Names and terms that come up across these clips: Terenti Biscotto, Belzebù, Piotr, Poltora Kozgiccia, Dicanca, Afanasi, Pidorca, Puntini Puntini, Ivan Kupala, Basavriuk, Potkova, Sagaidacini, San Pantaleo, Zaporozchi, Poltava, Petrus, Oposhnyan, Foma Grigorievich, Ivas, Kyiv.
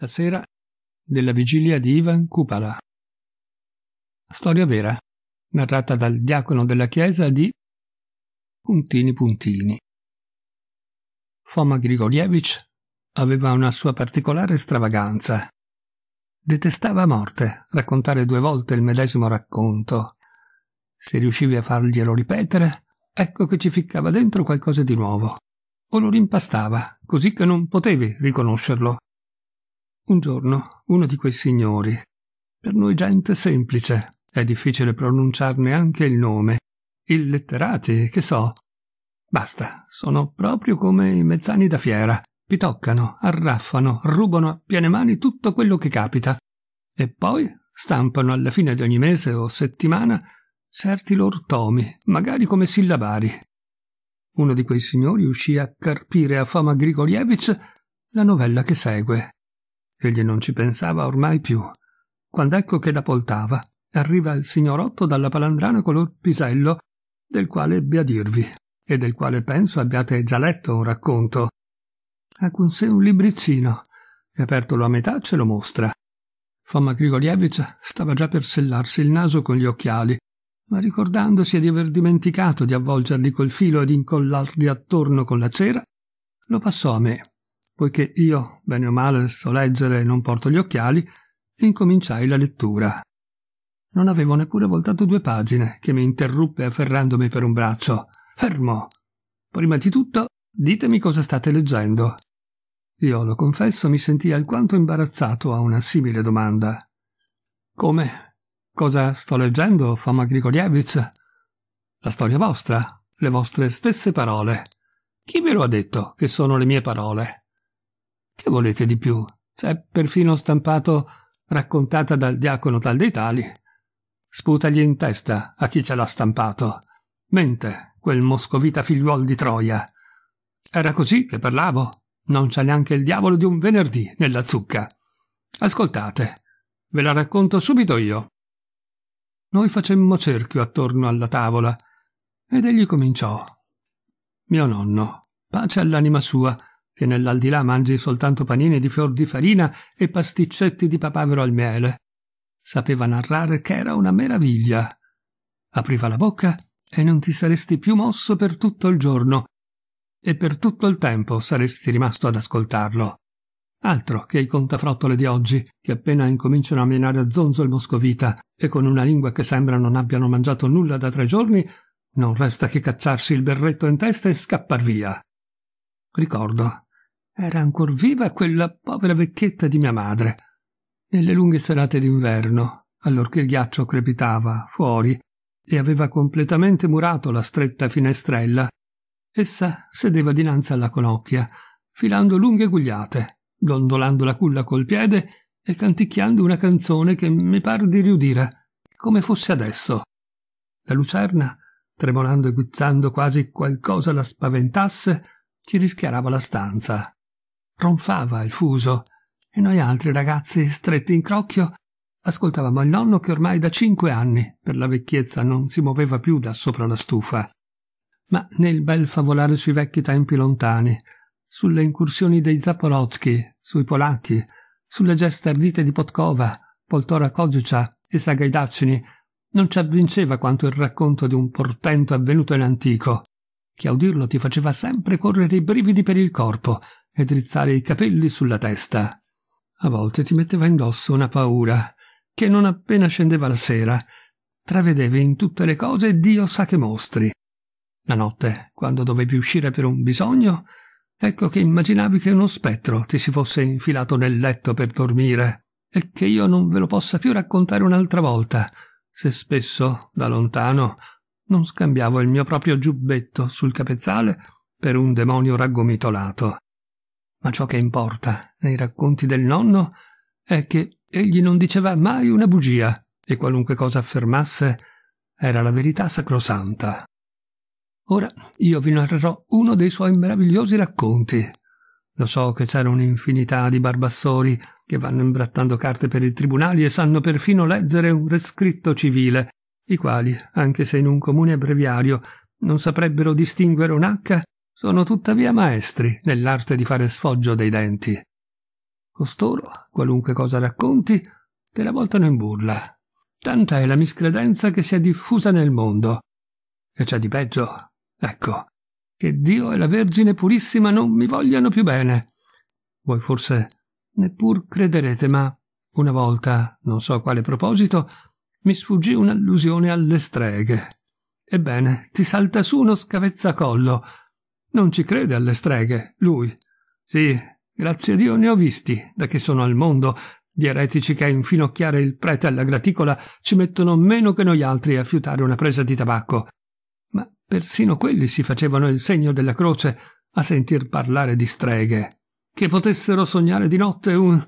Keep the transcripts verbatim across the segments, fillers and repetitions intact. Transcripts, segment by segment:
la sera della vigilia di Ivan Kupala. Storia vera, narrata dal diacono della chiesa di Puntini Puntini. Foma Grigorievich aveva una sua particolare stravaganza. Detestava a morte raccontare due volte il medesimo racconto. Se riuscivi a farglielo ripetere, ecco che ci ficcava dentro qualcosa di nuovo, o lo rimpastava, così che non potevi riconoscerlo. Un giorno uno di quei signori, per noi gente semplice, è difficile pronunciarne anche il nome, illetterati, che so. Basta, sono proprio come i mezzani da fiera, pitoccano, arraffano, rubano a piene mani tutto quello che capita, e poi stampano alla fine di ogni mese o settimana certi lor tomi, magari come sillabari. Uno di quei signori uscì a carpire a Foma Grigorievich la novella che segue. Egli non ci pensava ormai più, quando ecco che da Poltava arriva il signorotto dalla palandrana color pisello, del quale ebbe a dirvi, e del quale penso abbiate già letto un racconto. Ha con sé un libriccino, e apertolo a metà ce lo mostra. Foma Grigorievich stava già per sellarsi il naso con gli occhiali, ma ricordandosi di aver dimenticato di avvolgerli col filo e di incollarli attorno con la cera, lo passò a me, poiché io, bene o male, so leggere e non porto gli occhiali, incominciai la lettura. Non avevo neppure voltato due pagine, che mi interruppe afferrandomi per un braccio. «Fermo! Prima di tutto, ditemi cosa state leggendo!» Io, lo confesso, mi sentii alquanto imbarazzato a una simile domanda. «Come? Cosa sto leggendo, Foma Grigorievich?» «La storia vostra, le vostre stesse parole. Chi ve lo ha detto che sono le mie parole?» «Che volete di più? C'è perfino stampato raccontata dal diacono tal dei tali. Sputagli in testa a chi ce l'ha stampato. Mente, quel moscovita figliuol di Troia. Era così che parlavo. Non c'è neanche il diavolo di un venerdì nella zucca. Ascoltate, ve la racconto subito io.» Noi facemmo cerchio attorno alla tavola ed egli cominciò. «Mio nonno, pace all'anima sua, che nell'aldilà mangi soltanto panini di fior di farina e pasticcetti di papavero al miele. Sapeva narrare che era una meraviglia. Apriva la bocca e non ti saresti più mosso per tutto il giorno, e per tutto il tempo saresti rimasto ad ascoltarlo. Altro che i contafrottole di oggi, che appena incominciano a menare a zonzo il moscovita e con una lingua che sembra non abbiano mangiato nulla da tre giorni, non resta che cacciarsi il berretto in testa e scappar via. Ricordo, era ancor viva quella povera vecchietta di mia madre. Nelle lunghe serate d'inverno, allorché il ghiaccio crepitava fuori e aveva completamente murato la stretta finestrella, essa sedeva dinanzi alla conocchia, filando lunghe gugliate, dondolando la culla col piede e canticchiando una canzone che mi par di riudire, come fosse adesso. La lucerna, tremolando e guizzando quasi qualcosa la spaventasse, ci rischiarava la stanza. Ronfava il fuso, e noi altri ragazzi, stretti in crocchio, ascoltavamo il nonno che ormai da cinque anni, per la vecchiezza, non si muoveva più da sopra la stufa. Ma nel bel favolare sui vecchi tempi lontani, sulle incursioni dei Zaporozchi, sui polacchi, sulle gesta ardite di Potkova, Poltora Kozgiccia e Sagaidacini, non ci avvinceva quanto il racconto di un portento avvenuto in antico, che a udirlo ti faceva sempre correre i brividi per il corpo e drizzare i capelli sulla testa. A volte ti metteva indosso una paura, che non appena scendeva la sera, travedevi in tutte le cose Dio sa che mostri. La notte, quando dovevi uscire per un bisogno, ecco che immaginavi che uno spettro ti si fosse infilato nel letto per dormire, e che io non ve lo possa più raccontare un'altra volta, se spesso, da lontano, non scambiavo il mio proprio giubbetto sul capezzale per un demonio raggomitolato. Ma ciò che importa nei racconti del nonno è che egli non diceva mai una bugia e qualunque cosa affermasse era la verità sacrosanta. Ora io vi narrerò uno dei suoi meravigliosi racconti. Lo so che c'era un'infinità di barbassori che vanno imbrattando carte per i tribunali e sanno perfino leggere un rescritto civile, i quali, anche se in un comune breviario non saprebbero distinguere un H, sono tuttavia maestri nell'arte di fare sfoggio dei denti. Costoro, qualunque cosa racconti, te la voltano in burla. Tanta è la miscredenza che si è diffusa nel mondo. E c'è di peggio, ecco, che Dio e la Vergine Purissima non mi vogliano più bene. Voi forse neppur crederete, ma una volta, non so a quale proposito, mi sfuggì un'allusione alle streghe. Ebbene, ti salta su uno scavezzacollo. Non ci crede alle streghe, lui. Sì, grazie a Dio ne ho visti, da che sono al mondo, di eretici che a infinocchiare il prete alla graticola ci mettono meno che noi altri a fiutare una presa di tabacco. Ma persino quelli si facevano il segno della croce a sentir parlare di streghe. Che potessero sognare di notte un...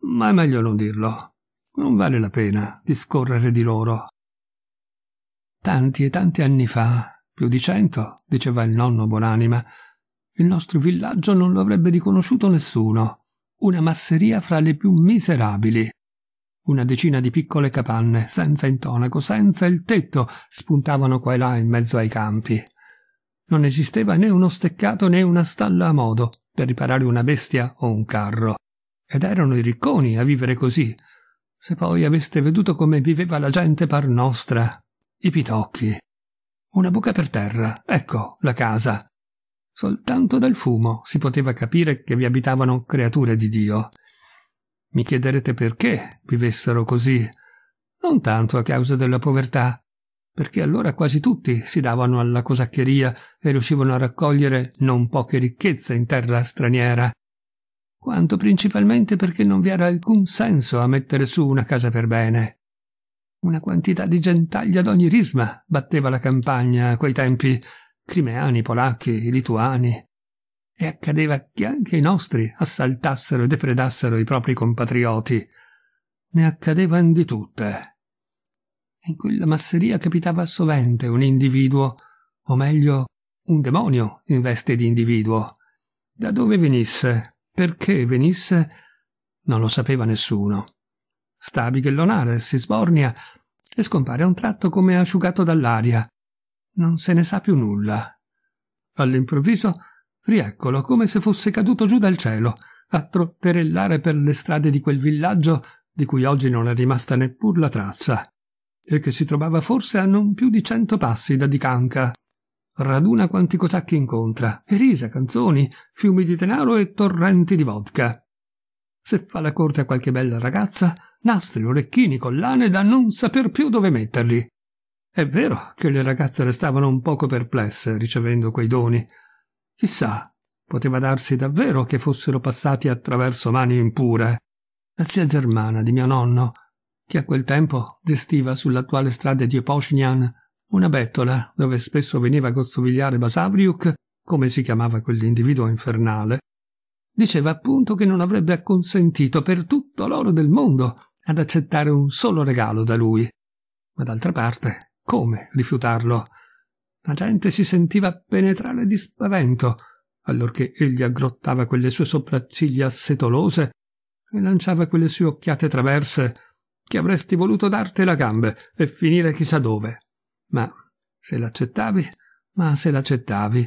Ma è meglio non dirlo. Non vale la pena discorrere di loro. Tanti e tanti anni fa, più di cento, diceva il nonno Buonanima, il nostro villaggio non lo avrebbe riconosciuto nessuno. Una masseria fra le più miserabili. Una decina di piccole capanne, senza intonaco, senza il tetto, spuntavano qua e là in mezzo ai campi. Non esisteva né uno steccato né una stalla a modo per riparare una bestia o un carro. Ed erano i ricconi a vivere così. Se poi aveste veduto come viveva la gente par nostra, i pitocchi. Una buca per terra, ecco la casa. Soltanto dal fumo si poteva capire che vi abitavano creature di Dio. Mi chiederete perché vivessero così? Non tanto a causa della povertà, perché allora quasi tutti si davano alla cosaccheria e riuscivano a raccogliere non poche ricchezze in terra straniera, quanto principalmente perché non vi era alcun senso a mettere su una casa per bene. Una quantità di gentaglia d'ogni risma batteva la campagna a quei tempi, crimeani, polacchi, lituani, e accadeva che anche i nostri assaltassero e depredassero i propri compatrioti. Ne accadevan di tutte. In quella masseria capitava sovente un individuo, o meglio, un demonio in veste di individuo. Da dove venisse, perché venisse, non lo sapeva nessuno. Sta a bighellonare, si sbornia e scompare a un tratto come asciugato dall'aria. Non se ne sa più nulla. All'improvviso, rieccolo come se fosse caduto giù dal cielo, a trotterellare per le strade di quel villaggio di cui oggi non è rimasta neppur la traccia, e che si trovava forse a non più di cento passi da Dicanca. Raduna quanti cosacchi incontra, e risa, canzoni, fiumi di denaro e torrenti di vodka. Se fa la corte a qualche bella ragazza, nastri, orecchini, collane da non saper più dove metterli. È vero che le ragazze restavano un poco perplesse ricevendo quei doni. Chissà, poteva darsi davvero che fossero passati attraverso mani impure. La zia Germana di mio nonno, che a quel tempo gestiva sull'attuale strada di Oposhnyan una bettola dove spesso veniva a gozzovigliare Basavriuk, come si chiamava quell'individuo infernale, diceva appunto che non avrebbe acconsentito per tutto l'oro del mondo ad accettare un solo regalo da lui. Ma d'altra parte... come rifiutarlo? La gente si sentiva penetrare di spavento allorché egli aggrottava quelle sue sopracciglia setolose e lanciava quelle sue occhiate traverse che avresti voluto darte la gambe e finire chissà dove. Ma se l'accettavi, ma se l'accettavi,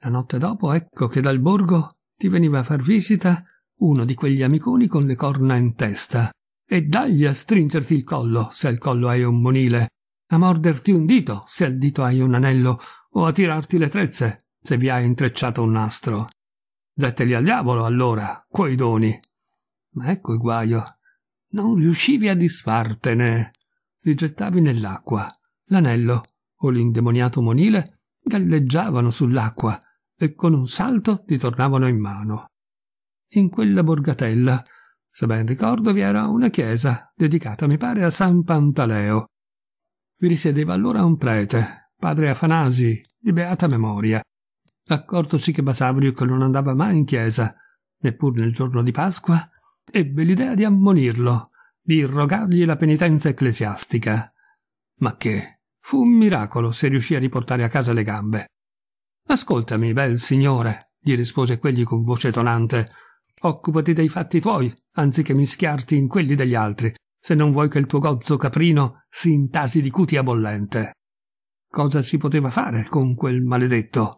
la notte dopo ecco che dal borgo ti veniva a far visita uno di quegli amiconi con le corna in testa e dagli a stringerti il collo se al collo hai un monile, a morderti un dito, se al dito hai un anello, o a tirarti le trezze, se vi hai intrecciato un nastro. Detteli al diavolo, allora, quei doni. Ma ecco il guaio. Non riuscivi a disfartene. Li gettavi nell'acqua. L'anello o l'indemoniato monile galleggiavano sull'acqua e con un salto ti tornavano in mano. In quella borgatella, se ben ricordo, vi era una chiesa dedicata, mi pare, a San Pantaleo. Vi risiedeva allora un prete, padre Afanasi, di beata memoria. Accortosi che Basavriuk non andava mai in chiesa, neppur nel giorno di Pasqua, ebbe l'idea di ammonirlo, di rogargli la penitenza ecclesiastica. Ma che? Fu un miracolo se riuscì a riportare a casa le gambe. «Ascoltami, bel signore», gli rispose quegli con voce tonante, «occupati dei fatti tuoi, anziché mischiarti in quelli degli altri, se non vuoi che il tuo gozzo caprino si intasi di cutia bollente». Cosa si poteva fare con quel maledetto?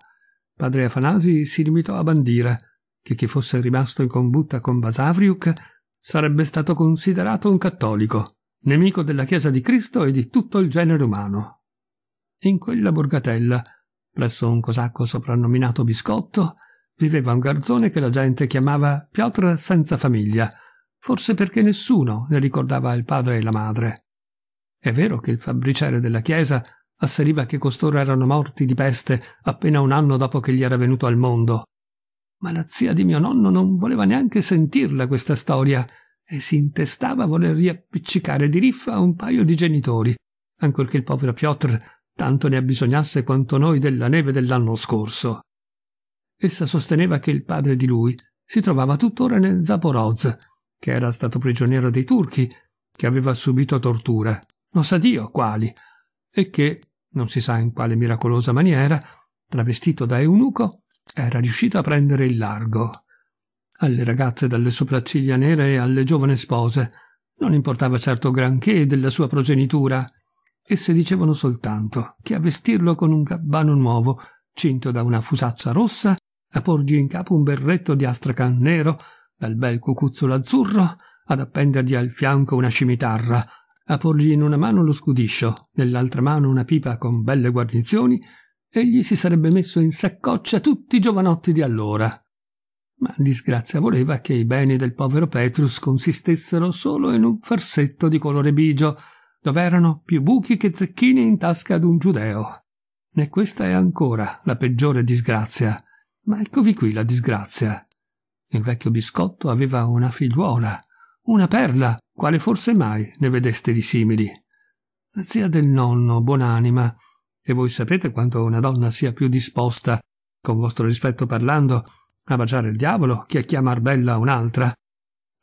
Padre Afanasi si limitò a bandire, che chi fosse rimasto in combutta con Basavriuk sarebbe stato considerato un cattolico, nemico della Chiesa di Cristo e di tutto il genere umano. In quella borgatella, presso un cosacco soprannominato Biscotto, viveva un garzone che la gente chiamava Piotr senza famiglia, forse perché nessuno ne ricordava il padre e la madre. È vero che il fabbriciere della chiesa asseriva che costoro erano morti di peste appena un anno dopo che gli era venuto al mondo, ma la zia di mio nonno non voleva neanche sentirla questa storia e si intestava a voler riappiccicare di riffa un paio di genitori, ancorché il povero Piotr tanto ne abbisognasse quanto noi della neve dell'anno scorso. Essa sosteneva che il padre di lui si trovava tuttora nel Zaporozchi, che era stato prigioniero dei turchi, che aveva subito torture, non sa Dio quali, e che, non si sa in quale miracolosa maniera, travestito da eunuco, era riuscito a prendere il largo. Alle ragazze dalle sopracciglia nere e alle giovani spose non importava certo granché della sua progenitura, esse dicevano soltanto che a vestirlo con un gabbano nuovo, cinto da una fusaccia rossa, a porgli in capo un berretto di astracan nero, dal bel cucuzzolo azzurro, ad appendergli al fianco una scimitarra, a porgli in una mano lo scudiscio, nell'altra mano una pipa con belle guarnizioni, egli si sarebbe messo in saccoccia tutti i giovanotti di allora. Ma disgrazia voleva che i beni del povero Petrus consistessero solo in un farsetto di colore bigio, dove erano più buchi che zecchini in tasca ad un giudeo. Né questa è ancora la peggiore disgrazia, ma eccovi qui la disgrazia. Il vecchio Biscotto aveva una figliuola, una perla, quale forse mai ne vedeste di simili. La zia del nonno, buon'anima, e voi sapete quanto una donna sia più disposta, con vostro rispetto parlando, a baciare il diavolo che a chiamar bella un'altra,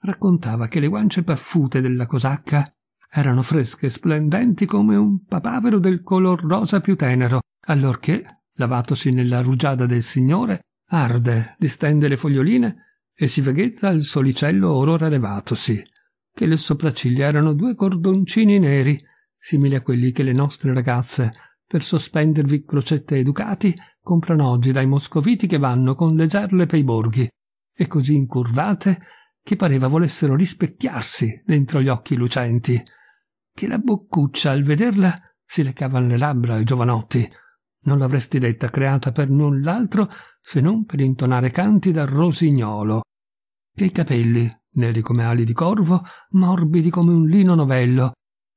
raccontava che le guance paffute della cosacca erano fresche e splendenti come un papavero del color rosa più tenero, allorché, lavatosi nella rugiada del Signore, arde, distende le foglioline e si veghezza al solicello orora levatosi, che le sopracciglia erano due cordoncini neri, simili a quelli che le nostre ragazze, per sospendervi crocette e ducati, comprano oggi dai moscoviti che vanno con le gerle pei borghi, e così incurvate che pareva volessero rispecchiarsi dentro gli occhi lucenti, che la boccuccia al vederla si leccavan le labbra ai giovanotti. Non l'avresti detta creata per null'altro se non per intonare canti da rosignolo, che i capelli, neri come ali di corvo, morbidi come un lino novello.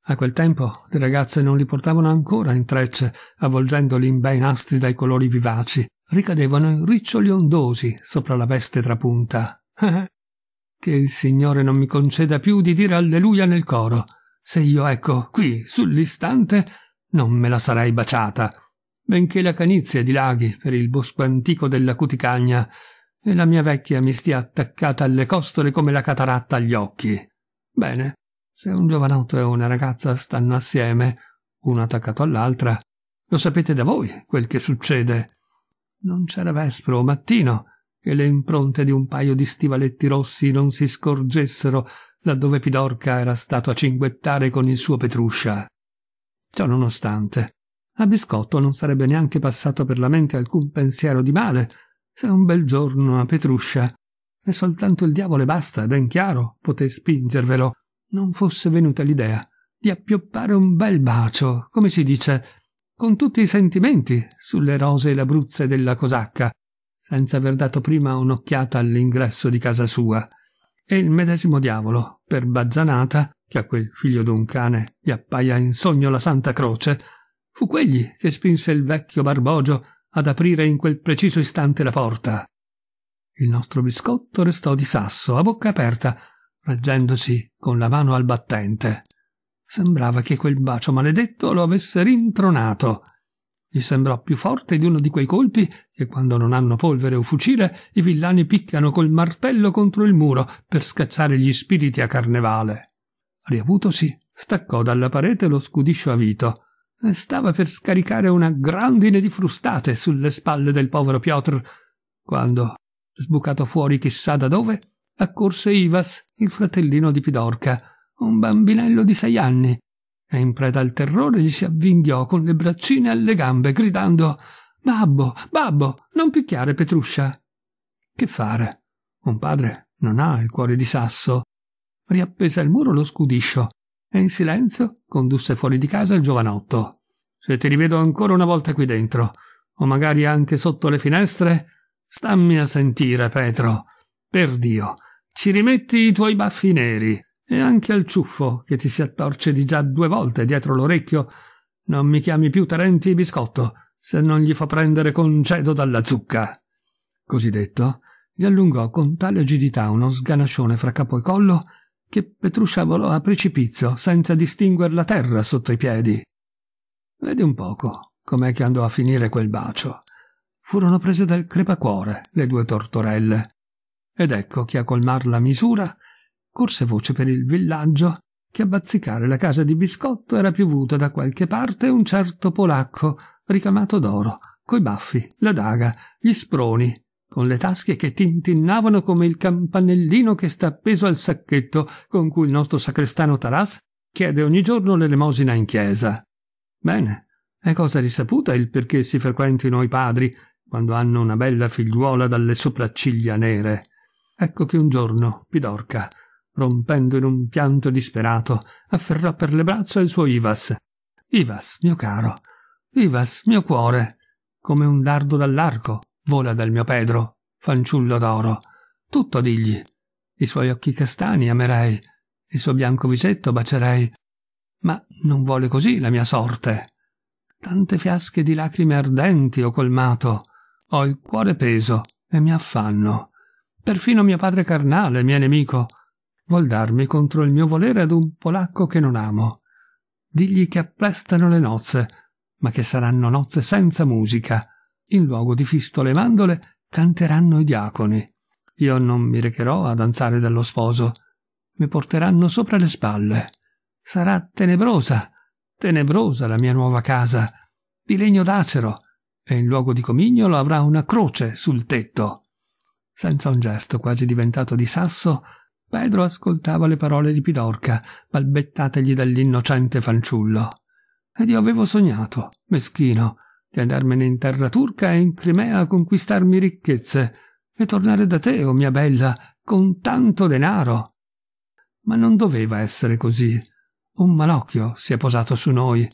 A quel tempo le ragazze non li portavano ancora in trecce, avvolgendoli in bei nastri dai colori vivaci, ricadevano in riccioli ondosi sopra la veste trapunta. Che il Signore non mi conceda più di dire alleluia nel coro, se io, ecco, qui, sull'istante, non me la sarei baciata, benché la canizia dilaghi per il bosco antico della cuticagna e la mia vecchia mi stia attaccata alle costole come la cataratta agli occhi. Bene, se un giovanotto e una ragazza stanno assieme, uno attaccato all'altra, lo sapete da voi quel che succede. Non c'era vespro o mattino che le impronte di un paio di stivaletti rossi non si scorgessero laddove Pidorca era stato a cinguettare con il suo Petruscia. Ciò nonostante, a Biscotto non sarebbe neanche passato per la mente alcun pensiero di male se un bel giorno a Petruscia, e soltanto il diavolo e basta, ben chiaro, poté spingervelo, non fosse venuta l'idea di appioppare un bel bacio, come si dice, con tutti i sentimenti sulle rosee labruzze della cosacca, senza aver dato prima un'occhiata all'ingresso di casa sua. E il medesimo diavolo, per baggianata, che a quel figlio d'un cane gli appaia in sogno la Santa Croce, fu quegli che spinse il vecchio Barbogio ad aprire in quel preciso istante la porta. Il nostro Biscotto restò di sasso, a bocca aperta, reggendosi con la mano al battente. Sembrava che quel bacio maledetto lo avesse rintronato. Gli sembrò più forte di uno di quei colpi che, quando non hanno polvere o fucile, i villani picchiano col martello contro il muro per scacciare gli spiriti a carnevale. Riavutosi, staccò dalla parete lo scudiscio a vito e stava per scaricare una grandine di frustate sulle spalle del povero Piotr, quando, sbucato fuori chissà da dove, accorse Ivas, il fratellino di Pidorca, un bambinello di sei anni, e in preda al terrore gli si avvinghiò con le braccine alle gambe, gridando «Babbo, babbo, non picchiare Petruscia!». Che fare? Un padre non ha il cuore di sasso. Riappese al muro lo scudiscio e in silenzio condusse fuori di casa il giovanotto. «Se ti rivedo ancora una volta qui dentro, o magari anche sotto le finestre, stammi a sentire, Petro. Per Dio, ci rimetti i tuoi baffi neri e anche al ciuffo che ti si attorce di già due volte dietro l'orecchio. Non mi chiami più Terenti Biscotto se non gli fa prendere concedo dalla zucca». Così detto, gli allungò con tale agilità uno sganascione fra capo e collo che Petruscia volò a precipizio senza distinguer la terra sotto i piedi. Vedi un poco com'è che andò a finire quel bacio. Furono prese dal crepacuore le due tortorelle, ed ecco che a colmar la misura corse voce per il villaggio che a bazzicare la casa di Biscotto era piovuto da qualche parte un certo polacco ricamato d'oro, coi baffi, la daga, gli sproni, con le tasche che tintinnavano come il campanellino che sta appeso al sacchetto con cui il nostro sacrestano Taras chiede ogni giorno l'elemosina in chiesa. Bene, è cosa risaputa il perché si frequentino i padri quando hanno una bella figliuola dalle sopracciglia nere. Ecco che un giorno Pidorca, rompendo in un pianto disperato, afferrò per le braccia il suo Ivas. Ivas, mio caro, Ivas, mio cuore, come un dardo dall'arco vola dal mio Pedro, fanciullo d'oro. Tutto digli. I suoi occhi castani amerei, il suo bianco visetto bacerei. Ma non vuole così la mia sorte. Tante fiasche di lacrime ardenti ho colmato. Ho il cuore peso e mi affanno. Perfino mio padre carnale, mio nemico, vuol darmi contro il mio volere ad un polacco che non amo. Digli che apprestano le nozze, ma che saranno nozze senza musica. In luogo di fistole e mandole canteranno i diaconi. Io non mi recherò a danzare dallo sposo. Mi porteranno sopra le spalle. Sarà tenebrosa, tenebrosa la mia nuova casa, di legno d'acero, e in luogo di comignolo avrà una croce sul tetto. Senza un gesto quasi diventato di sasso, Pedro ascoltava le parole di Pidorca, balbettategli dall'innocente fanciullo. Ed io avevo sognato, meschino, di andarmene in terra turca e in Crimea a conquistarmi ricchezze e tornare da te, o oh mia bella, con tanto denaro. Ma non doveva essere così. Un malocchio si è posato su noi.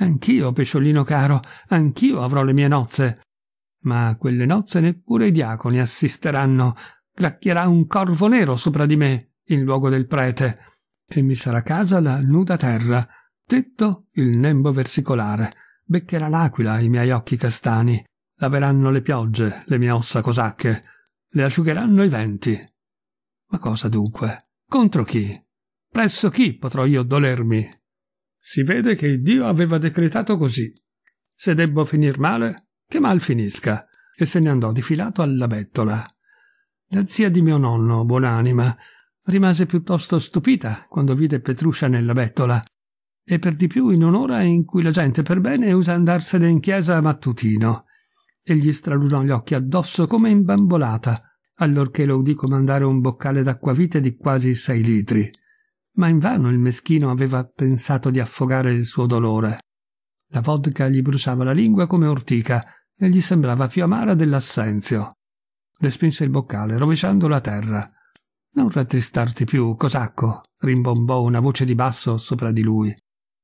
Anch'io, pesciolino caro, anch'io avrò le mie nozze. Ma a quelle nozze neppure i diaconi assisteranno. Cracchierà un corvo nero sopra di me in luogo del prete e mi sarà casa la nuda terra, tetto il nembo versicolare. Beccherà l'aquila i miei occhi castani, laveranno le piogge le mie ossa cosacche, le asciugheranno i venti. Ma cosa dunque? Contro chi? Presso chi potrò io dolermi? Si vede che Dio aveva decretato così. Se debbo finir male, che mal finisca. E se ne andò difilato alla bettola. La zia di mio nonno, buon'anima, rimase piuttosto stupita quando vide Petruscia nella bettola, e per di più in un'ora in cui la gente per bene usa andarsene in chiesa a mattutino. Egli stralunò gli occhi addosso come imbambolata allorché lo udì comandare un boccale d'acquavite di quasi sei litri. Ma invano il meschino aveva pensato di affogare il suo dolore. La vodka gli bruciava la lingua come ortica e gli sembrava più amara dell'assenzio. Respinse il boccale rovesciando la terra. «Non rattristarti più, cosacco», rimbombò una voce di basso sopra di lui.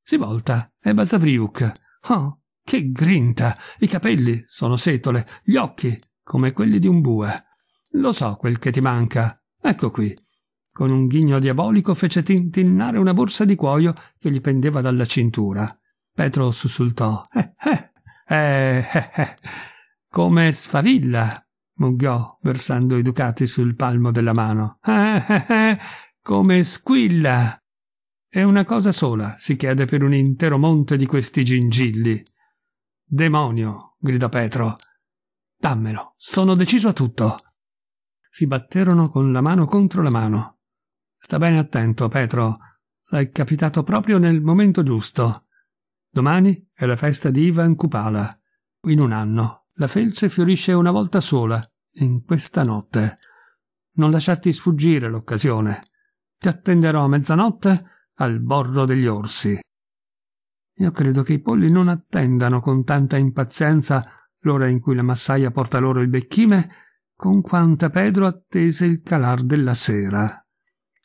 Si volta, è Basavriuk. Oh, che grinta! I capelli sono setole, gli occhi come quelli di un bue. Lo so quel che ti manca. Ecco qui. Con un ghigno diabolico fece tintinnare una borsa di cuoio che gli pendeva dalla cintura. Petro sussultò. Eh, eh, eh, eh, eh. Come sfavilla, mugghiò, versando i ducati sul palmo della mano. Eh, eh, eh, come squilla. E una cosa sola si chiede per un intero monte di questi gingilli. «Demonio!» gridò Petro. «Dammelo, sono deciso a tutto!» Si batterono con la mano contro la mano. «Sta bene attento, Petro. Sei capitato proprio nel momento giusto. Domani è la festa di Ivan Kupala. In un anno la felce fiorisce una volta sola, in questa notte. Non lasciarti sfuggire l'occasione. Ti attenderò a mezzanotte al bordo degli orsi». Io credo che i polli non attendano con tanta impazienza l'ora in cui la massaia porta loro il becchime con quanta Pedro attese il calar della sera.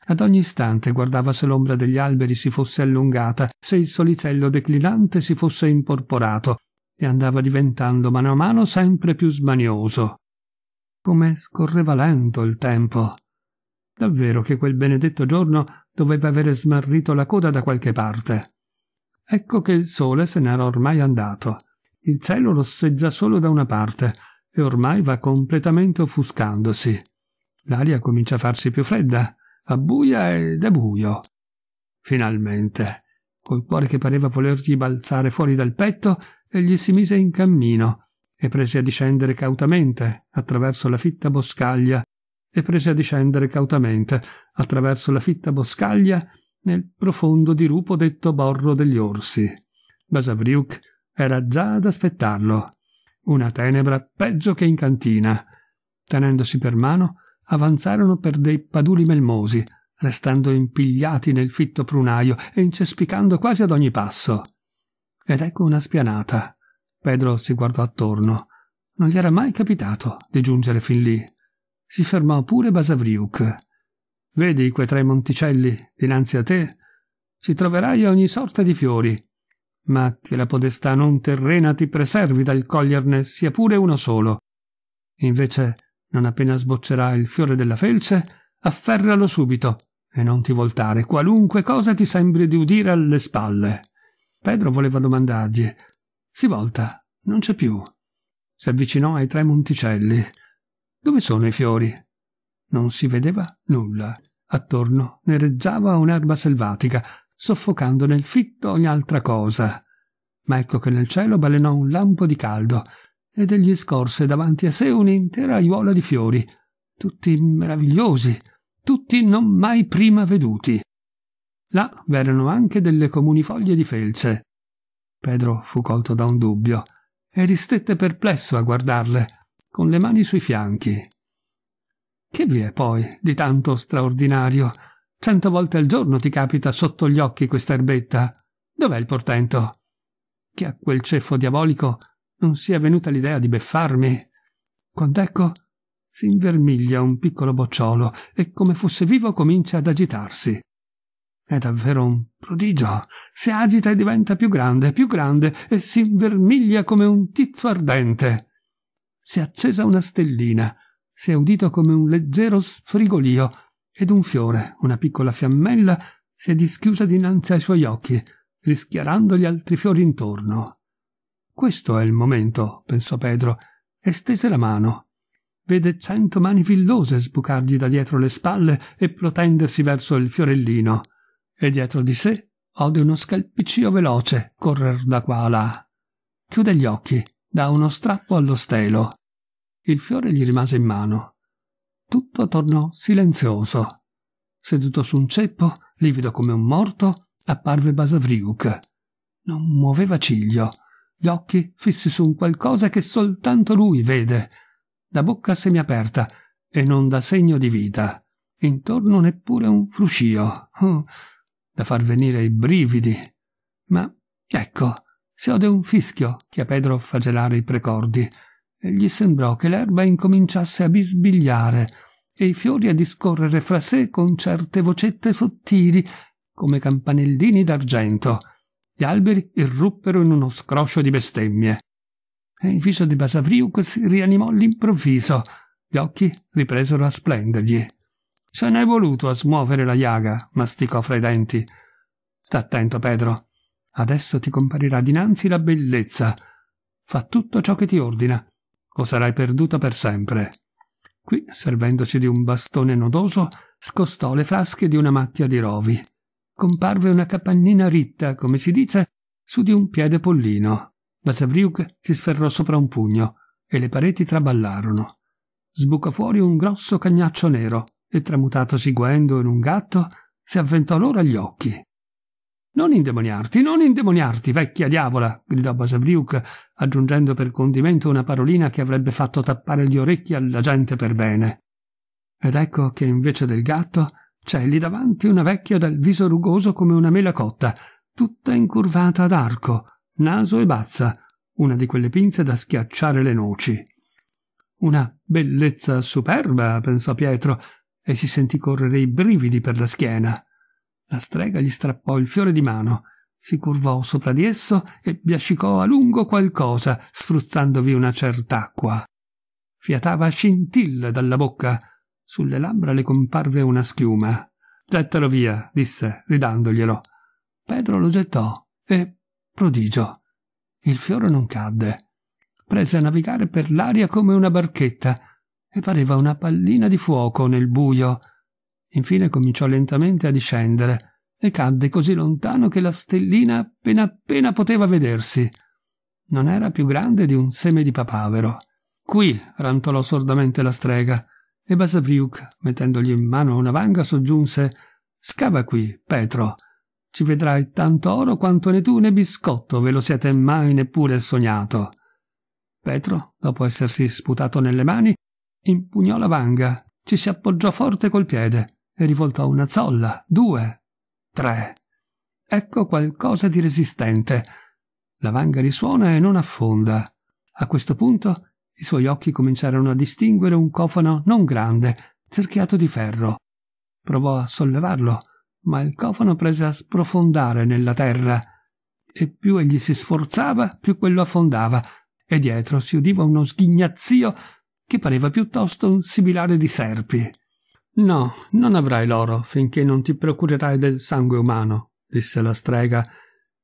Ad ogni istante guardava se l'ombra degli alberi si fosse allungata, se il solicello declinante si fosse imporporato, e andava diventando mano a mano sempre più smanioso. Come scorreva lento il tempo! Davvero che quel benedetto giorno doveva avere smarrito la coda da qualche parte. Ecco che il sole se n'era ormai andato. Il cielo rosseggia solo da una parte e ormai va completamente offuscandosi. L'aria comincia a farsi più fredda, abbuia ed è buio. Finalmente, col cuore che pareva volergli balzare fuori dal petto, egli si mise in cammino e prese a discendere cautamente attraverso la fitta boscaglia e prese a discendere cautamente attraverso la fitta boscaglia nel profondo dirupo detto Borro degli Orsi. Basavriuk era già ad aspettarlo. Una tenebra peggio che in cantina. Tenendosi per mano, avanzarono per dei paduli melmosi, restando impigliati nel fitto prunaio e incespicando quasi ad ogni passo. Ed ecco una spianata. Pedro si guardò attorno. Non gli era mai capitato di giungere fin lì. Si fermò pure Basavriuk. «Vedi quei tre monticelli dinanzi a te? Ci troverai ogni sorta di fiori, ma che la podestà non terrena ti preservi dal coglierne sia pure uno solo. Invece, non appena sboccerà il fiore della felce, afferralo subito e non ti voltare, qualunque cosa ti sembri di udire alle spalle». Pedro voleva domandargli. Si volta, non c'è più. Si avvicinò ai tre monticelli. «Dove sono i fiori?» Non si vedeva nulla. Attorno nereggiava un'erba selvatica, soffocando nel fitto ogni altra cosa. Ma ecco che nel cielo balenò un lampo di caldo ed egli scorse davanti a sé un'intera aiuola di fiori, tutti meravigliosi, tutti non mai prima veduti. Là v'erano anche delle comuni foglie di felce. Pedro fu colto da un dubbio e ristette perplesso a guardarle, con le mani sui fianchi. Che vi è poi di tanto straordinario? Cento volte al giorno ti capita sotto gli occhi questa erbetta. Dov'è il portento? Che a quel ceffo diabolico non sia venuta l'idea di beffarmi. Quand'ecco si invermiglia un piccolo bocciolo e come fosse vivo comincia ad agitarsi. È davvero un prodigio. Si agita e diventa più grande, più grande e si invermiglia come un tizzo ardente. Si è accesa una stellina, si è udito come un leggero sfrigolio ed un fiore, una piccola fiammella, si è dischiusa dinanzi ai suoi occhi, rischiarando gli altri fiori intorno. «Questo è il momento», pensò Pedro, e stese la mano. Vede cento mani villose sbucargli da dietro le spalle e protendersi verso il fiorellino, e dietro di sé ode uno scalpiccio veloce correr da qua a là. Chiude gli occhi, dà uno strappo allo stelo. Il fiore gli rimase in mano. Tutto tornò silenzioso. Seduto su un ceppo, livido come un morto, apparve Basavriuk. Non muoveva ciglio, gli occhi fissi su un qualcosa che soltanto lui vede, la bocca semiaperta e non dà segno di vita, intorno neppure un fruscio, da far venire i brividi. Ma ecco, si ode un fischio che a Pedro fa gelare i precordi e gli sembrò che l'erba incominciasse a bisbigliare e i fiori a discorrere fra sé con certe vocette sottili come campanellini d'argento. Gli alberi irruppero in uno scroscio di bestemmie e il viso di Basavriuk si rianimò all'improvviso. Gli occhi ripresero a splendergli. «Ce n'è voluto a smuovere la piaga», masticò fra i denti. «Sta attento, Pedro. Adesso ti comparirà dinanzi la bellezza. Fa tutto ciò che ti ordina, o sarai perduta per sempre». Qui, servendosi di un bastone nodoso, scostò le frasche di una macchia di rovi. Comparve una capannina ritta, come si dice, su di un piede pollino. Basavriuk si sferrò sopra un pugno e le pareti traballarono. Sbucò fuori un grosso cagnaccio nero e, tramutatosi guendo in un gatto, si avventò loro agli occhi. «Non indemoniarti, non indemoniarti, vecchia diavola!» gridò Basavriuk, aggiungendo per condimento una parolina che avrebbe fatto tappare gli orecchi alla gente per bene. Ed ecco che invece del gatto c'è lì davanti una vecchia dal viso rugoso come una mela cotta, tutta incurvata ad arco, naso e bazza, una di quelle pinze da schiacciare le noci. Una bellezza superba, pensò Pietro, e si sentì correre i brividi per la schiena. La strega gli strappò il fiore di mano, si curvò sopra di esso e biascicò a lungo qualcosa, spruzzandovi una certa acqua. Fiatava scintille dalla bocca. Sulle labbra le comparve una schiuma. «Gettalo via», disse, ridandoglielo. Pedro lo gettò e, prodigio, il fiore non cadde. Prese a navigare per l'aria come una barchetta e pareva una pallina di fuoco nel buio. Infine cominciò lentamente a discendere e cadde così lontano che la stellina appena appena poteva vedersi. Non era più grande di un seme di papavero. «Qui», rantolò sordamente la strega, e Basavriuk, mettendogli in mano una vanga, soggiunse: «Scava qui, Petro. Ci vedrai tanto oro quanto né tu né Biscotto ve lo siete mai neppure sognato». Petro, dopo essersi sputato nelle mani, impugnò la vanga, ci si appoggiò forte col piede e rivoltò una zolla, due, tre. Ecco qualcosa di resistente. La vanga risuona e non affonda. A questo punto i suoi occhi cominciarono a distinguere un cofano non grande, cerchiato di ferro. Provò a sollevarlo, ma il cofano prese a sprofondare nella terra, e più egli si sforzava, più quello affondava, e dietro si udiva uno sghignazzio che pareva piuttosto un sibilare di serpi. «No, non avrai l'oro finché non ti procurerai del sangue umano», disse la strega,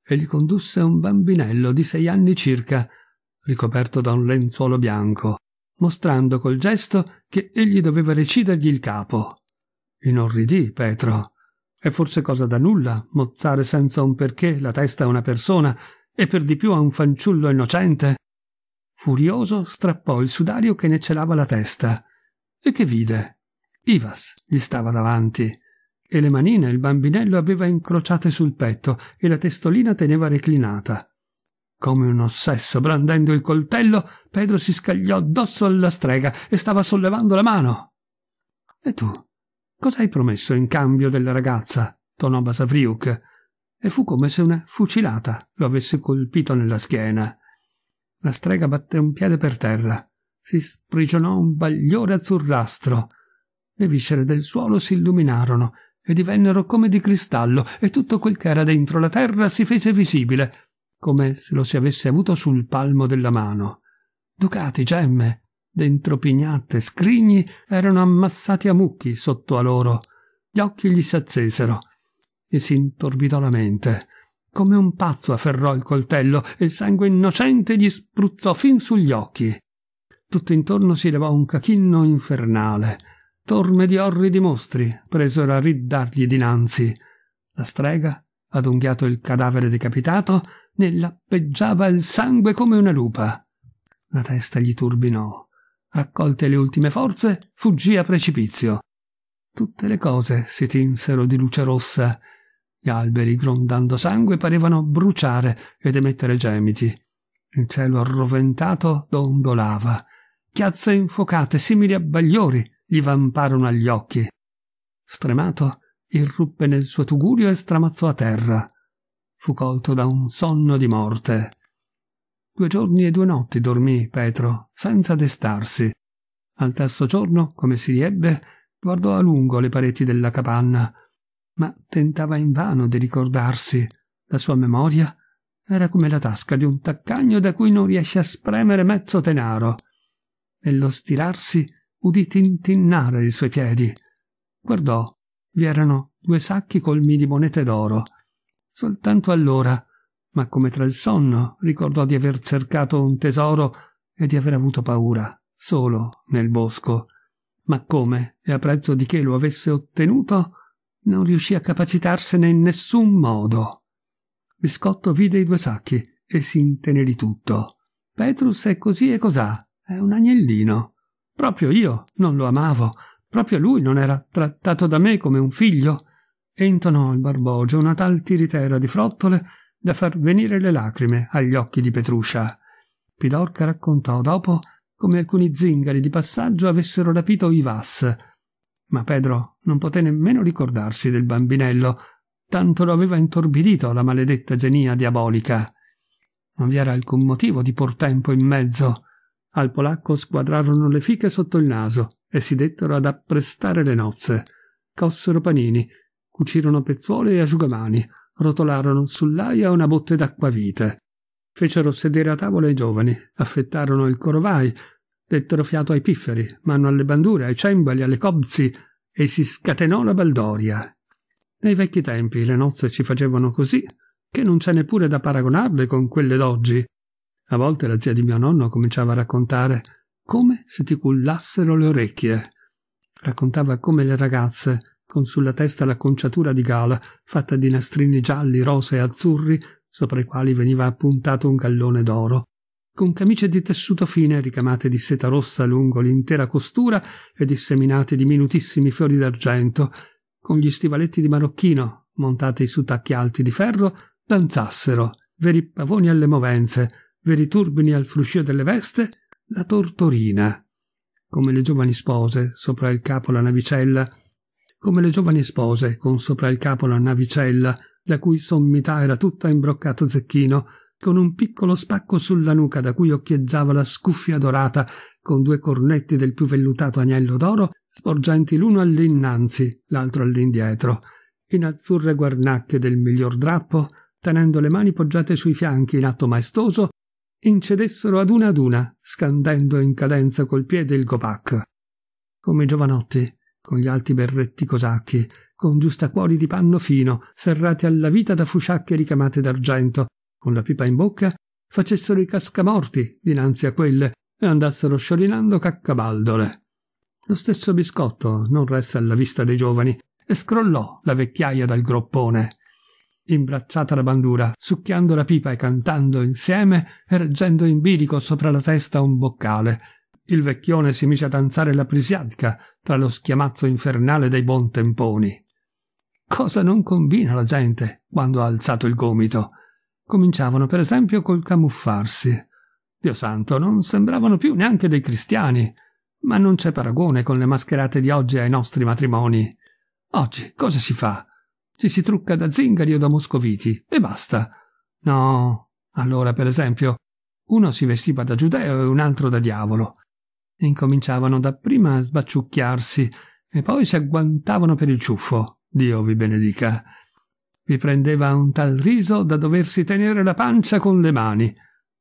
e gli condusse un bambinello di sei anni circa, ricoperto da un lenzuolo bianco, mostrando col gesto che egli doveva recidergli il capo. Inorridì Petro. È forse cosa da nulla mozzare senza un perché la testa a una persona, e per di più a un fanciullo innocente? Furioso strappò il sudario che ne celava la testa. E che vide? Ivas gli stava davanti, e le manine il bambinello aveva incrociate sul petto e la testolina teneva reclinata. Come un ossesso, brandendo il coltello, Pedro si scagliò addosso alla strega e stava sollevando la mano. «E tu, cos'hai promesso in cambio della ragazza?» tonò Basavriuk, e fu come se una fucilata lo avesse colpito nella schiena. La strega batté un piede per terra, si sprigionò un bagliore azzurrastro. Le viscere del suolo si illuminarono e divennero come di cristallo, e tutto quel che era dentro la terra si fece visibile, come se lo si avesse avuto sul palmo della mano. Ducati, gemme, dentro pignate, scrigni erano ammassati a mucchi sotto a loro. Gli occhi gli si accesero e si intorbidò la mente. Come un pazzo afferrò il coltello e il sangue innocente gli spruzzò fin sugli occhi. Tutto intorno si levò un cachinno infernale. Torme di orridi mostri presero a riddargli dinanzi. La strega, adunghiato il cadavere decapitato, ne lappeggiava il sangue come una lupa. La testa gli turbinò. Raccolte le ultime forze, fuggì a precipizio. Tutte le cose si tinsero di luce rossa. Gli alberi, grondando sangue, parevano bruciare ed emettere gemiti. Il cielo arroventato dondolava. Chiazze infuocate, simili a bagliori, gli vamparono agli occhi. Stremato, irruppe nel suo tugurio e stramazzò a terra. Fu colto da un sonno di morte. Due giorni e due notti dormì Petro, senza destarsi. Al terzo giorno, come si riebbe, guardò a lungo le pareti della capanna, ma tentava invano di ricordarsi. La sua memoria era come la tasca di un taccagno da cui non riesce a spremere mezzo denaro. Nello stirarsi udì tintinnare i suoi piedi. Guardò, vi erano due sacchi colmi di monete d'oro. Soltanto allora, ma come tra il sonno, ricordò di aver cercato un tesoro e di aver avuto paura, solo nel bosco. Ma come e a prezzo di che lo avesse ottenuto, non riuscì a capacitarsene in nessun modo. Biscotto vide i due sacchi e si intenerì tutto. «Petrus è così e cos'ha, è un agnellino. Proprio io non lo amavo, proprio lui non era trattato da me come un figlio». E intonò il Barbogio una tal tiritera di frottole da far venire le lacrime agli occhi di Petruscia. Pidorca raccontò dopo come alcuni zingari di passaggio avessero rapito Ivas, ma Pedro non poté nemmeno ricordarsi del bambinello, tanto lo aveva intorbidito la maledetta genia diabolica. Non vi era alcun motivo di portempo in mezzo. Al polacco squadrarono le fiche sotto il naso e si dettero ad apprestare le nozze. Cossero panini, cucirono pezzuole e asciugamani, rotolarono sull'aia una botte d'acquavite. Fecero sedere a tavola i giovani, affettarono il corovai, dettero fiato ai pifferi, mano alle bandure, ai cembali, alle cobzi, e si scatenò la baldoria. Nei vecchi tempi le nozze ci facevano così, che non c'è neppure da paragonarle con quelle d'oggi. A volte la zia di mio nonno cominciava a raccontare come se ti cullassero le orecchie. Raccontava come le ragazze, con sulla testa l'acconciatura di gala, fatta di nastrini gialli, rosa e azzurri, sopra i quali veniva appuntato un gallone d'oro, con camicie di tessuto fine ricamate di seta rossa lungo l'intera costura e disseminate di minutissimi fiori d'argento, con gli stivaletti di marocchino, montati su tacchi alti di ferro, danzassero, veri pavoni alle movenze, veri turbini al fruscio delle veste, la tortorina. Come le giovani spose, sopra il capo la navicella, come le giovani spose, con sopra il capo la navicella, la cui sommità era tutta imbroccato zecchino, con un piccolo spacco sulla nuca da cui occhieggiava la scuffia dorata, con due cornetti del più vellutato agnello d'oro, sporgenti l'uno all'innanzi, l'altro all'indietro, in azzurre guarnacche del miglior drappo, tenendo le mani poggiate sui fianchi in atto maestoso, incedessero ad una ad una, scandendo in cadenza col piede il gopak. Come i giovanotti, con gli alti berretti cosacchi, con giustacuori di panno fino, serrati alla vita da fusciacche ricamate d'argento, con la pipa in bocca, facessero i cascamorti dinanzi a quelle e andassero sciorinando caccabaldole. Lo stesso Biscotto non resta alla vista dei giovani e scrollò la vecchiaia dal groppone. Imbracciata la bandura, succhiando la pipa e cantando insieme e reggendo in bilico sopra la testa un boccale, il vecchione si mise a danzare la prisiadca tra lo schiamazzo infernale dei buontemponi. Cosa non combina la gente quando ha alzato il gomito? Cominciavano per esempio col camuffarsi. Dio santo, non sembravano più neanche dei cristiani, ma non c'è paragone con le mascherate di oggi ai nostri matrimoni. Oggi cosa si fa? Ci si trucca da zingari o da moscoviti e basta. No, allora per esempio uno si vestiva da giudeo e un altro da diavolo. Incominciavano dapprima a sbacciucchiarsi e poi si agguantavano per il ciuffo, Dio vi benedica. Vi prendeva un tal riso da doversi tenere la pancia con le mani.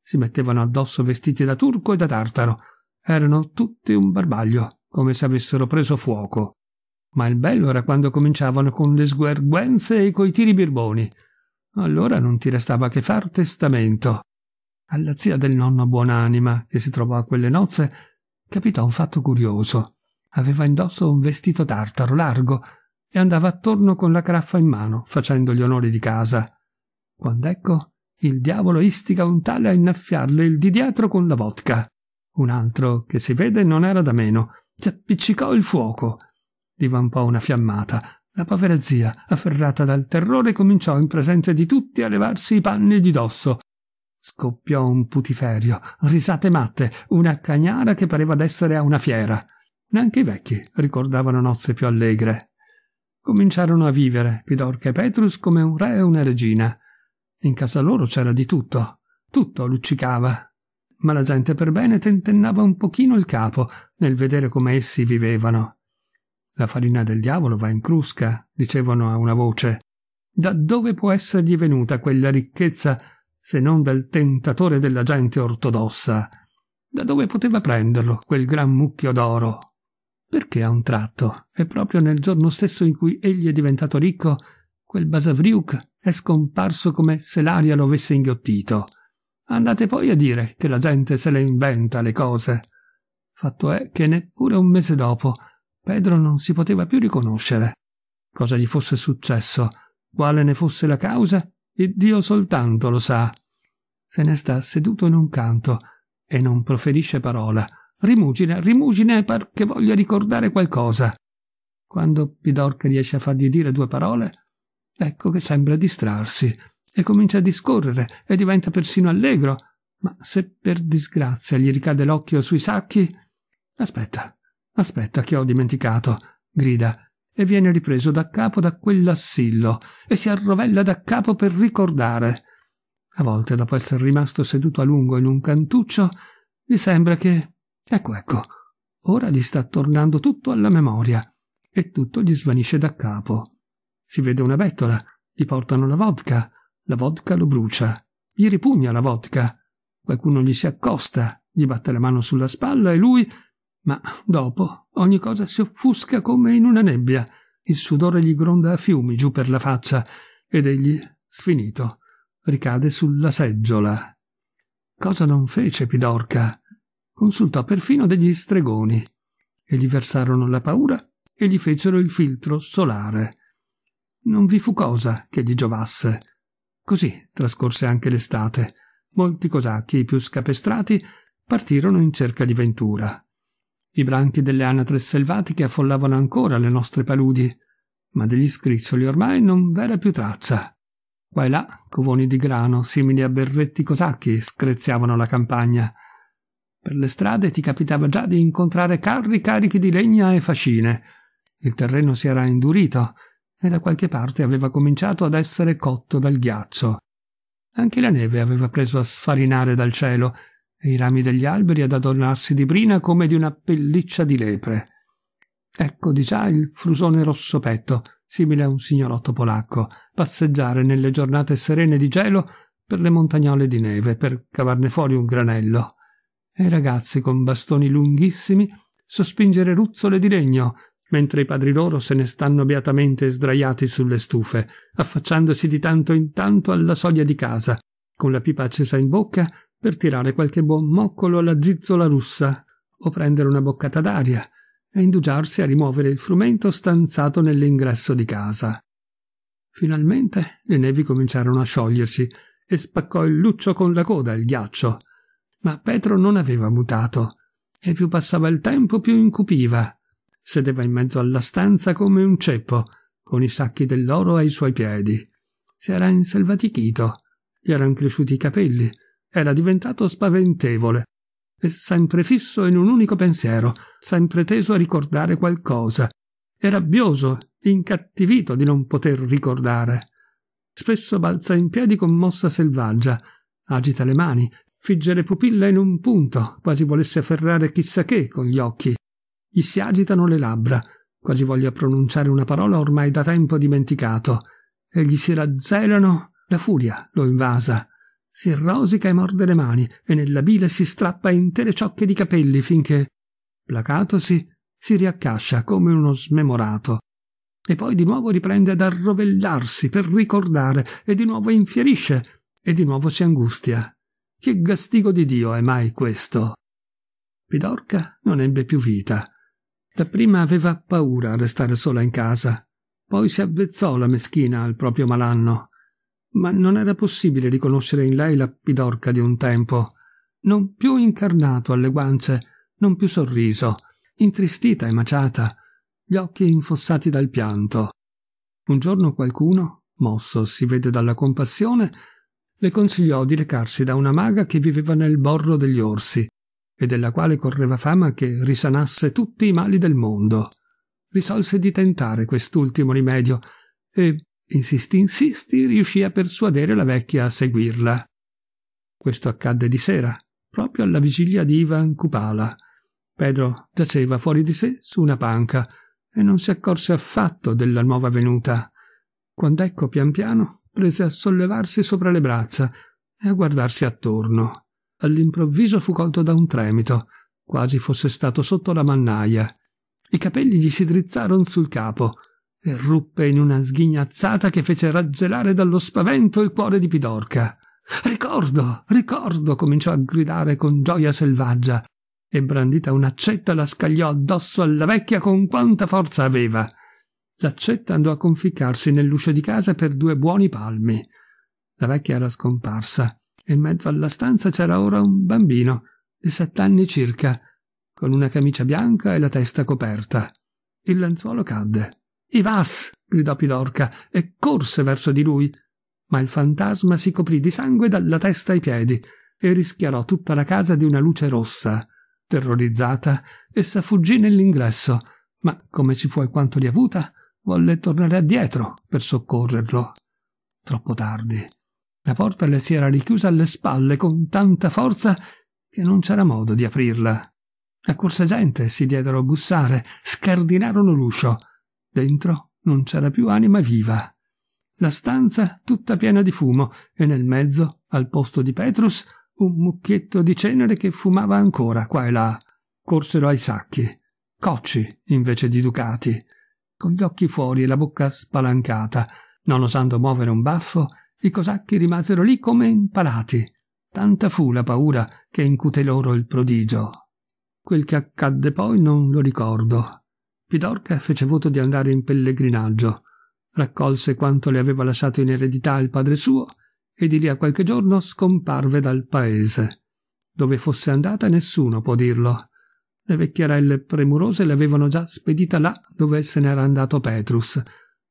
Si mettevano addosso vestiti da turco e da tartaro. Erano tutti un barbaglio, come se avessero preso fuoco. Ma il bello era quando cominciavano con le sguerguenze e coi tiri birboni. Allora non ti restava che far testamento. Alla zia del nonno Buonanima, che si trovò a quelle nozze, capitò un fatto curioso. Aveva indosso un vestito tartaro largo e andava attorno con la caraffa in mano, facendo gli onori di casa. Quando ecco, il diavolo istiga un tale a innaffiarle il di dietro con la vodka. Un altro, che si vede non era da meno, si appiccicò il fuoco. Divampò una fiammata. La povera zia, afferrata dal terrore, cominciò in presenza di tutti a levarsi i panni di dosso. Scoppiò un putiferio, risate matte, una cagnara che pareva d'essere a una fiera. Neanche i vecchi ricordavano nozze più allegre. Cominciarono a vivere Pidorca e Petrus come un re e una regina. In casa loro c'era di tutto, tutto luccicava, ma la gente per bene tentennava un pochino il capo nel vedere come essi vivevano. La farina del diavolo va in crusca, dicevano a una voce. Da dove può essergli venuta quella ricchezza se non dal tentatore della gente ortodossa? Da dove poteva prenderlo quel gran mucchio d'oro? Perché a un tratto, e proprio nel giorno stesso in cui egli è diventato ricco, quel Basavriuk è scomparso come se l'aria lo avesse inghiottito. Andate poi a dire che la gente se le inventa le cose. Fatto è che neppure un mese dopo Pedro non si poteva più riconoscere. Cosa gli fosse successo, quale ne fosse la causa, Iddio soltanto lo sa. Se ne sta seduto in un canto e non proferisce parola. Rimugina, rimugina e par che voglia ricordare qualcosa. Quando Pidorca riesce a fargli dire due parole, ecco che sembra distrarsi e comincia a discorrere e diventa persino allegro. Ma se per disgrazia gli ricade l'occhio sui sacchi, aspetta, aspetta che ho dimenticato, grida, e viene ripreso da capo da quell'assillo e si arrovella da capo per ricordare. A volte, dopo essere rimasto seduto a lungo in un cantuccio, Gli sembra che... Ecco, ecco, ora gli sta tornando tutto alla memoria e tutto gli svanisce da capo. Si vede una bettola, gli portano la vodka, la vodka lo brucia, gli ripugna la vodka, qualcuno gli si accosta, gli batte la mano sulla spalla e lui... Ma dopo ogni cosa si offusca come in una nebbia, il sudore gli gronda a fiumi giù per la faccia ed egli, sfinito, ricade sulla seggiola. Cosa non fece Pidorca? Consultò perfino degli stregoni e gli versarono la paura e gli fecero il filtro solare. Non vi fu cosa che gli giovasse. Così trascorse anche l'estate. Molti cosacchi, i più scapestrati, partirono in cerca di ventura. I branchi delle anatre selvatiche affollavano ancora le nostre paludi, ma degli scriccioli ormai non v'era più traccia. Qua e là covoni di grano, simili a berretti cosacchi, screziavano la campagna. Per le strade ti capitava già di incontrare carri carichi di legna e fascine. Il terreno si era indurito e da qualche parte aveva cominciato ad essere cotto dal ghiaccio. Anche la neve aveva preso a sfarinare dal cielo e i rami degli alberi ad adornarsi di brina come di una pelliccia di lepre. Ecco di già il frusone rossopetto, simile a un signorotto polacco, passeggiare nelle giornate serene di gelo per le montagnole di neve, per cavarne fuori un granello, e i ragazzi con bastoni lunghissimi sospingere ruzzole di legno, mentre i padri loro se ne stanno beatamente sdraiati sulle stufe, affacciandosi di tanto in tanto alla soglia di casa, con la pipa accesa in bocca, per tirare qualche buon moccolo alla zizzola russa o prendere una boccata d'aria e indugiarsi a rimuovere il frumento stanzato nell'ingresso di casa. Finalmente le nevi cominciarono a sciogliersi e spaccò il luccio con la coda il ghiaccio, ma Petro non aveva mutato e più passava il tempo più incupiva. Sedeva in mezzo alla stanza come un ceppo, con i sacchi dell'oro ai suoi piedi. Si era inselvatichito, gli eran cresciuti i capelli, era diventato spaventevole e sempre fisso in un unico pensiero, sempre teso a ricordare qualcosa, e rabbioso, incattivito di non poter ricordare. Spesso balza in piedi con mossa selvaggia, agita le mani, figge le pupille in un punto, quasi volesse afferrare chissà che con gli occhi. Gli si agitano le labbra, quasi voglia pronunciare una parola ormai da tempo dimenticato, e gli si raggelano, la furia lo invasa. Si rosica e morde le mani e nella bile si strappa intere ciocche di capelli finché, placatosi, si riaccascia come uno smemorato. E poi di nuovo riprende ad arrovellarsi per ricordare e di nuovo infierisce e di nuovo si angustia. Che gastigo di Dio è mai questo? Pidorca non ebbe più vita. Dapprima aveva paura a restare sola in casa. Poi si avvezzò la meschina al proprio malanno. Ma non era possibile riconoscere in lei la Pidorca di un tempo, non più incarnato alle guance, non più sorriso, intristita e maciata, gli occhi infossati dal pianto. Un giorno qualcuno, mosso si vede dalla compassione, le consigliò di recarsi da una maga che viveva nel borro degli orsi e della quale correva fama che risanasse tutti i mali del mondo. Risolse di tentare quest'ultimo rimedio e... Insisti, insisti, riuscì a persuadere la vecchia a seguirla. Questo accadde di sera, proprio alla vigilia di Ivan Kupala. Pedro giaceva fuori di sé su una panca e non si accorse affatto della nuova venuta, quand'ecco pian piano prese a sollevarsi sopra le braccia e a guardarsi attorno. All'improvviso fu colto da un tremito, quasi fosse stato sotto la mannaia. I capelli gli si drizzarono sul capo e ruppe in una sghignazzata che fece raggelare dallo spavento il cuore di Pidorca. «Ricordo! Ricordo!» cominciò a gridare con gioia selvaggia e, brandita un'accetta, la scagliò addosso alla vecchia con quanta forza aveva. L'accetta andò a conficcarsi nell'uscio di casa per due buoni palmi. La vecchia era scomparsa e in mezzo alla stanza c'era ora un bambino di sette anni circa, con una camicia bianca e la testa coperta. Il lenzuolo cadde. «Ivas!» gridò Pidorca e corse verso di lui, ma il fantasma si coprì di sangue dalla testa ai piedi e rischiarò tutta la casa di una luce rossa. Terrorizzata, essa fuggì nell'ingresso, ma, come ci fu alquanto riavuta, volle tornare addietro per soccorrerlo. Troppo tardi. La porta le si era richiusa alle spalle con tanta forza che non c'era modo di aprirla. Accorse gente, si diedero a bussare, scardinarono l'uscio. Dentro non c'era più anima viva. La stanza tutta piena di fumo e nel mezzo, al posto di Petrus, un mucchietto di cenere che fumava ancora qua e là. Corsero ai sacchi, cocci invece di ducati, con gli occhi fuori e la bocca spalancata. Non osando muovere un baffo, i cosacchi rimasero lì come impalati. Tanta fu la paura che incute loro il prodigio. Quel che accadde poi non lo ricordo. Pidorca fece voto di andare in pellegrinaggio, raccolse quanto le aveva lasciato in eredità il padre suo e di lì a qualche giorno scomparve dal paese. Dove fosse andata nessuno può dirlo. Le vecchierelle premurose le avevano già spedita là dove se n'era andato Petrus,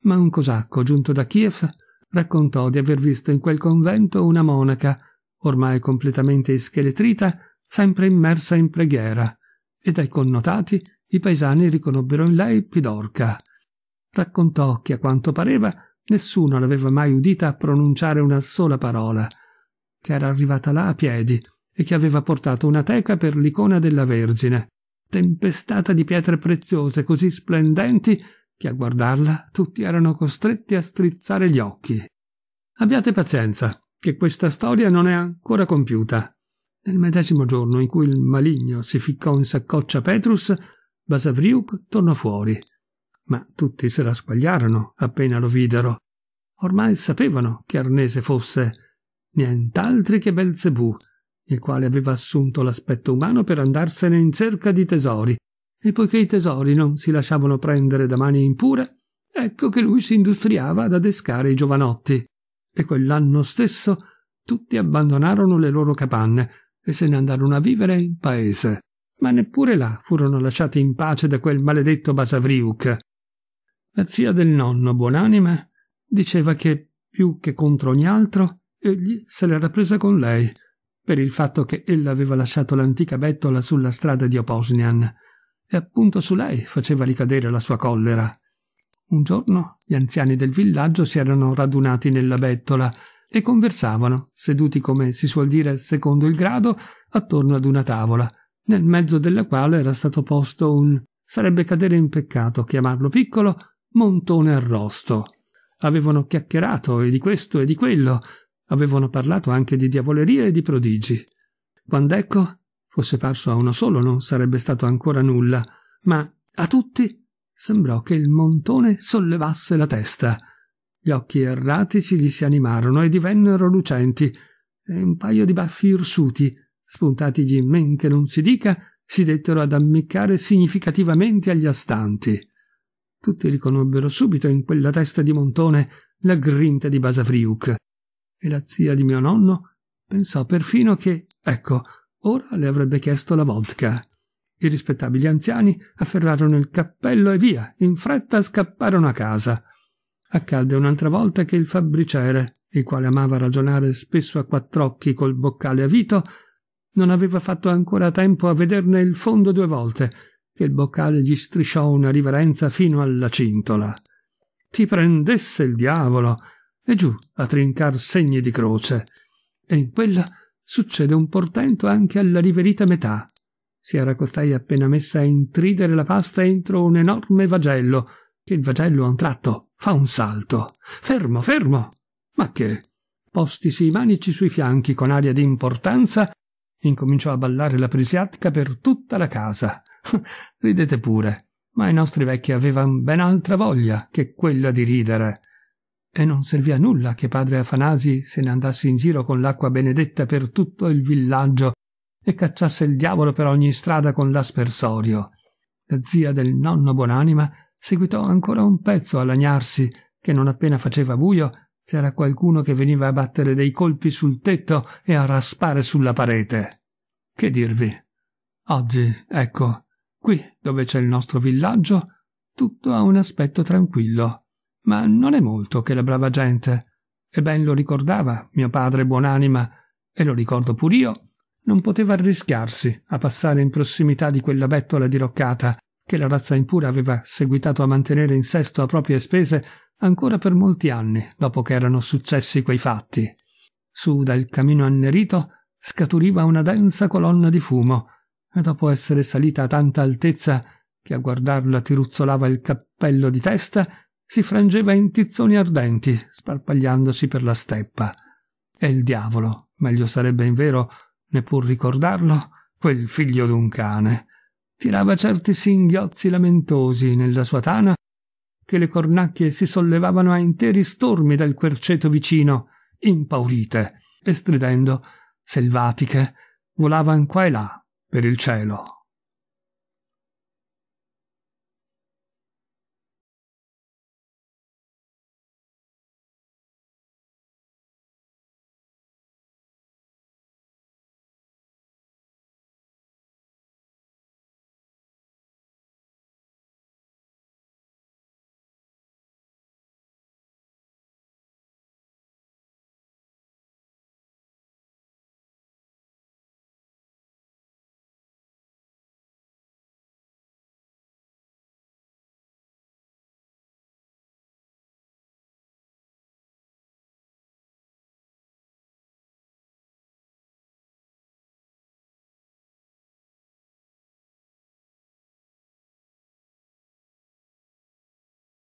ma un cosacco giunto da Kiev raccontò di aver visto in quel convento una monaca, ormai completamente ischeletrita, sempre immersa in preghiera, e dai connotati i paesani riconobbero in lei Pidorca. Raccontò che, a quanto pareva, nessuno l'aveva mai udita pronunciare una sola parola, che era arrivata là a piedi e che aveva portato una teca per l'icona della Vergine, tempestata di pietre preziose così splendenti che a guardarla tutti erano costretti a strizzare gli occhi. Abbiate pazienza, che questa storia non è ancora compiuta. Nel medesimo giorno in cui il maligno si ficcò in saccoccia Petrus, Basavriuk tornò fuori, ma tutti se la squagliarono appena lo videro. Ormai sapevano che arnese fosse, nient'altri che Belzebù, il quale aveva assunto l'aspetto umano per andarsene in cerca di tesori, e poiché i tesori non si lasciavano prendere da mani impure, ecco che lui si industriava ad adescare i giovanotti. E quell'anno stesso tutti abbandonarono le loro capanne e se ne andarono a vivere in paese, ma neppure là furono lasciati in pace da quel maledetto Basavriuk. La zia del nonno, buonanima, diceva che più che contro ogni altro egli se l'era presa con lei, per il fatto che ella aveva lasciato l'antica bettola sulla strada di Oposhnyan, e appunto su lei faceva ricadere la sua collera. Un giorno gli anziani del villaggio si erano radunati nella bettola e conversavano, seduti come si suol dire secondo il grado, attorno ad una tavola, nel mezzo della quale era stato posto un, sarebbe cadere in peccato chiamarlo piccolo, montone arrosto. Avevano chiacchierato e di questo e di quello, avevano parlato anche di diavolerie e di prodigi. Quand'ecco, fosse parso a uno solo non sarebbe stato ancora nulla, ma a tutti sembrò che il montone sollevasse la testa. Gli occhi erratici gli si animarono e divennero lucenti, e un paio di baffi irsuti, spuntatigli men che non si dica, si dettero ad ammiccare significativamente agli astanti. Tutti riconobbero subito in quella testa di montone la grinta di Basavriuk, e la zia di mio nonno pensò perfino che, ecco, ora le avrebbe chiesto la vodka. I rispettabili anziani afferrarono il cappello e via, in fretta scapparono a casa. Accadde un'altra volta che il fabbriciere, il quale amava ragionare spesso a quattr'occhi col boccale a vito, non aveva fatto ancora tempo a vederne il fondo due volte, che il boccale gli strisciò una riverenza fino alla cintola. Ti prendesse il diavolo! E giù a trincar segni di croce. E in quella succede un portento anche alla riverita metà. Si era costai appena messa a intridere la pasta entro un enorme vagello, che il vagello a un tratto fa un salto. Fermo, fermo! Ma che? Postisi i manici sui fianchi con aria di importanza, incominciò a ballare la prisiatka per tutta la casa. Ridete pure, ma i nostri vecchi avevano ben altra voglia che quella di ridere. E non servì a nulla che padre Afanasi se ne andasse in giro con l'acqua benedetta per tutto il villaggio e cacciasse il diavolo per ogni strada con l'aspersorio. La zia del nonno buonanima seguitò ancora un pezzo a lagnarsi, che non appena faceva buio c'era qualcuno che veniva a battere dei colpi sul tetto e a raspare sulla parete. Che dirvi? Oggi, ecco, qui dove c'è il nostro villaggio, tutto ha un aspetto tranquillo. Ma non è molto che la brava gente, e ben lo ricordava mio padre buonanima, e lo ricordo pur io, non poteva arrischiarsi a passare in prossimità di quella bettola diroccata che la razza impura aveva seguitato a mantenere in sesto a proprie spese ancora per molti anni dopo che erano successi quei fatti. Su dal camino annerito scaturiva una densa colonna di fumo e dopo essere salita a tanta altezza che a guardarla ti ruzzolava il cappello di testa, si frangeva in tizzoni ardenti, sparpagliandosi per la steppa. E il diavolo, meglio sarebbe invero neppur ricordarlo, quel figlio d'un cane, tirava certi singhiozzi lamentosi nella sua tana che le cornacchie si sollevavano a interi stormi dal querceto vicino, impaurite, e stridendo, selvatiche, volavan qua e là per il cielo.